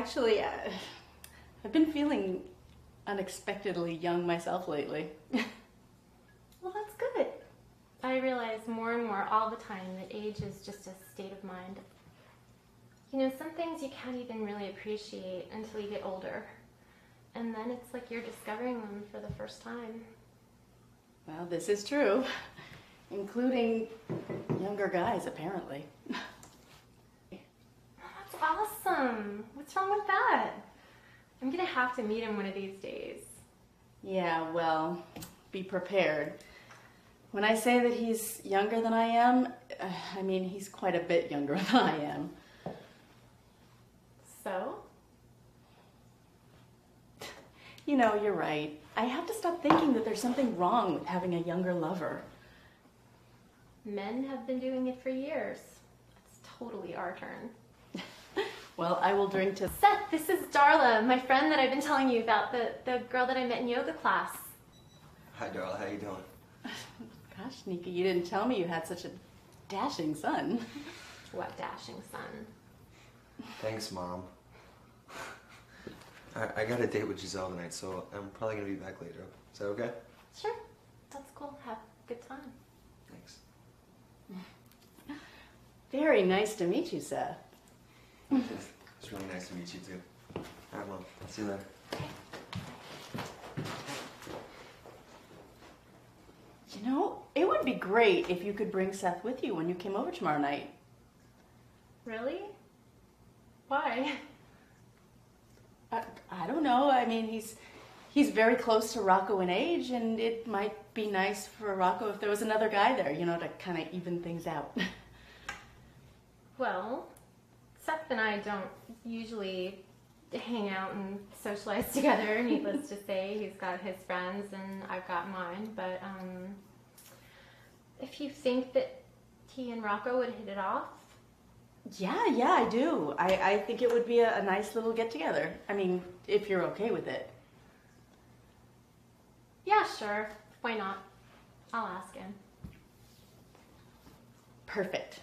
Actually, I've been feeling unexpectedly young myself lately. Well, that's good. I realize more and more all the time that age is just a state of mind. You know, some things you can't even really appreciate until you get older. And then it's like you're discovering them for the first time. Well, this is true. Including younger guys, apparently. That's awesome. What's wrong with that? I'm gonna have to meet him one of these days. Yeah, well, be prepared. When I say that he's younger than I am, I mean he's quite a bit younger than I am. So? You know, you're right. I have to stop thinking that there's something wrong with having a younger lover. Men have been doing it for years. It's totally our turn. Well, I will drink to... Seth, this is Darla, my friend that I've been telling you about, the girl that I met in yoga class. Hi, Darla. How you doing? Gosh, Nika, you didn't tell me you had such a dashing son. What dashing son? Thanks, Mom. I got a date with Giselle tonight, so I'm probably going to be back later. Is that okay? Sure. That's cool. Have a good time. Thanks. Very nice to meet you, Seth. It's really nice to meet you, too. All right, Mom. See you later. You know, it would be great if you could bring Seth with you when you came over tomorrow night. Really? Why? I don't know. I mean, he's very close to Rocco in age, and it might be nice for Rocco if there was another guy there, you know, to kind of even things out. Well... Seth and I don't usually hang out and socialize together, needless to say. He's got his friends and I've got mine, but if you think that he and Rocco would hit it off? Yeah, I do. I think it would be a nice little get-together. I mean, if you're okay with it. Yeah, sure. Why not? I'll ask him. Perfect.